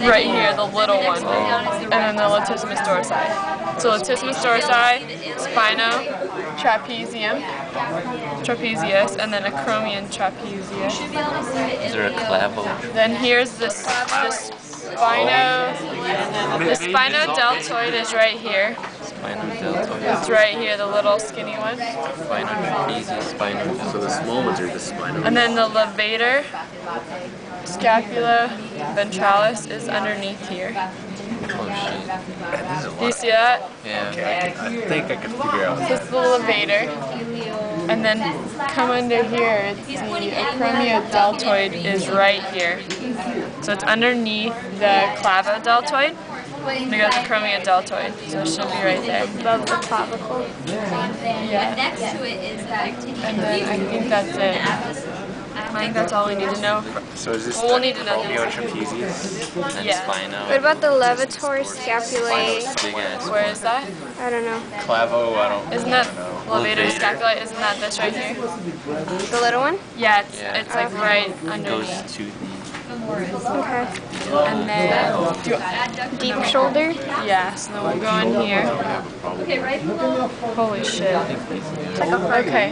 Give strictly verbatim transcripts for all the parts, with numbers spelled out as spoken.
right here, the little one, and then the latissimus dorsi. So latissimus dorsi, spinotrapezium, trapezius, and then acromiotrapezius. Is there a clavicle? Then here's this, this spino, the spino deltoid is right here. It's right here, the little skinny one. Spinotrapezius, so the small ones are the spino. And then the levator scapula ventralis is underneath here. Oh shit. Do you see that? Yeah. Okay, I, can, I think I can figure out. This is the levator. And then come under here, it's the acromiodeltoid is right here. So it's underneath the clavodeltoid. And we got the acromiodeltoid, so it should be right there. Above the clavicle. Yeah. Next to it is that. And then I think that's it. I think that's all we need to know. So is this we'll the acromiotrapezius and yeah. spino? What about the levator scapulae? Where is that? I don't know. Clavo, I don't Isn't that levator scapulae? Isn't that this right here? The little one? Yeah, it's, yeah. it's like okay. right underneath. Goes to Okay. And then deep shoulder? Yeah, so then we'll go in here. Okay, right below. Holy shit. Okay.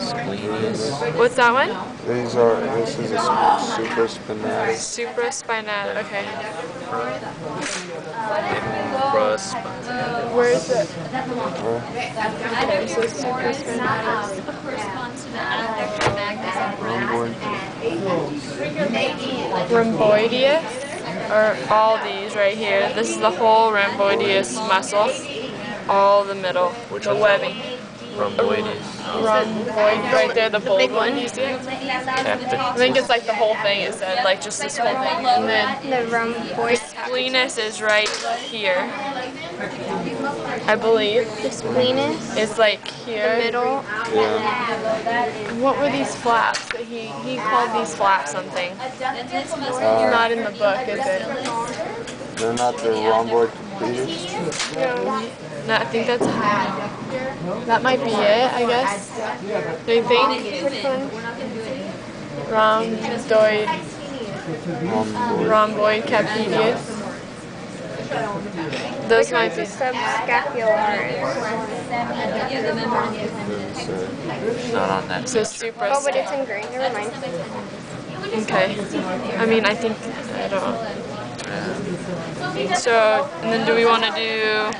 Splenius. What's that one? These are, this is a supraspinatus. Supraspinatus, okay. Where is it? Okay, so supraspinatus. Rhomboideus or all these right here. This is the whole rhomboideus muscle, all the middle, Which the webbing. Rhomboideus. Rhomboid right there, the bold one. You see it? I think it's like the whole thing is said, like just this whole thing. And then the rhomboid. Splenus is right here. I believe. The splenus is like here. The middle. Yeah. What were these flaps? That he, he called these flaps something. Uh, not in the book, is it? They're not the rhomboid capitis? No. no. I think that's high. That might be it, I guess. Do you think? Rhomboid. Rhomboid capitis. Those might be subscapularis. Not on that. So supra. Oh, but it's in green. Never mind. Okay. I mean, I think I don't know. So, and then do we want to do?